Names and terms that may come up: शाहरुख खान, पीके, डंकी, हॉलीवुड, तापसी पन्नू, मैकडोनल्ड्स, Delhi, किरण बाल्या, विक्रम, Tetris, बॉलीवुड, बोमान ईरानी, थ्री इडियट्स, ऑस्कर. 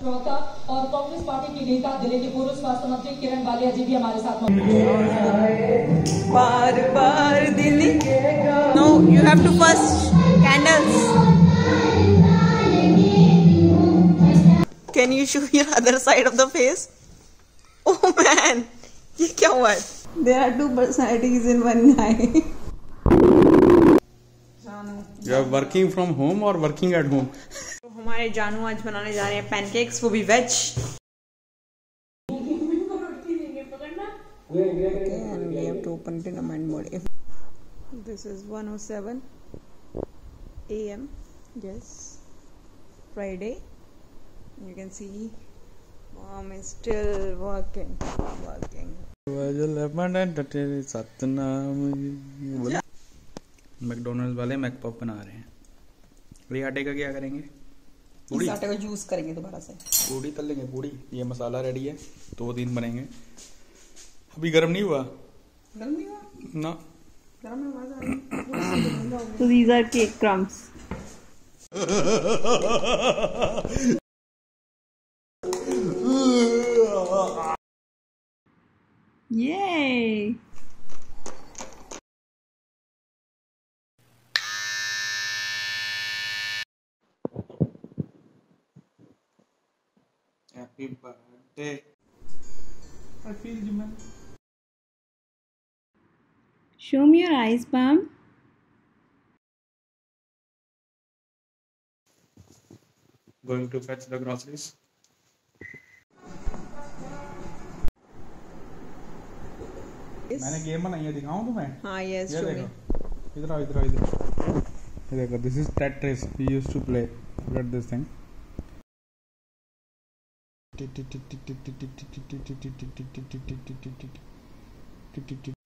प्रवक्ता और कांग्रेस पार्टी के नेता दिल्ली के पूर्व स्वास्थ्य मंत्री किरण बाल्या जी भी हमारे साथ मौजूद। बार बार Delhi no you have to first candles. Can you show your other side of the face? Oh man, ये क्या हुआ है? There are two personalities in one guy. You are working from home or working at home? तो हमारे जानू आज बनाने जा रहे हैं पैनकेक्स, वो भी veg. We have to open it in a mind mode. This is 1:07 AM. Yes, Friday. You can see mom is still working. मैकडोनल्ड्स वाले मैकपॉप बना रहे हैं। ये आटे का क्या करेंगे? पूड़ी। इस आटे का जूस करेंगे दोबारा से। पूड़ी तल लेंगे, पूड़ी। ये मसाला रेडी है, 2 दिन बनेंगे। अभी गर्म नहीं हुआ? गर्म नहीं हुआ? ना। गर्म में मजा आएगा। So these are cake crumbs. Yay! Happy birthday. I feel you, man. Show me your eyes, Pam. Going to fetch the groceries. Yes. मैंने गेम बनाई है, दिखाऊं तुम्हें? हाँ, yes, show me. इधर आओ. ये देखो, this is Tetris we used to play. Look at this thing.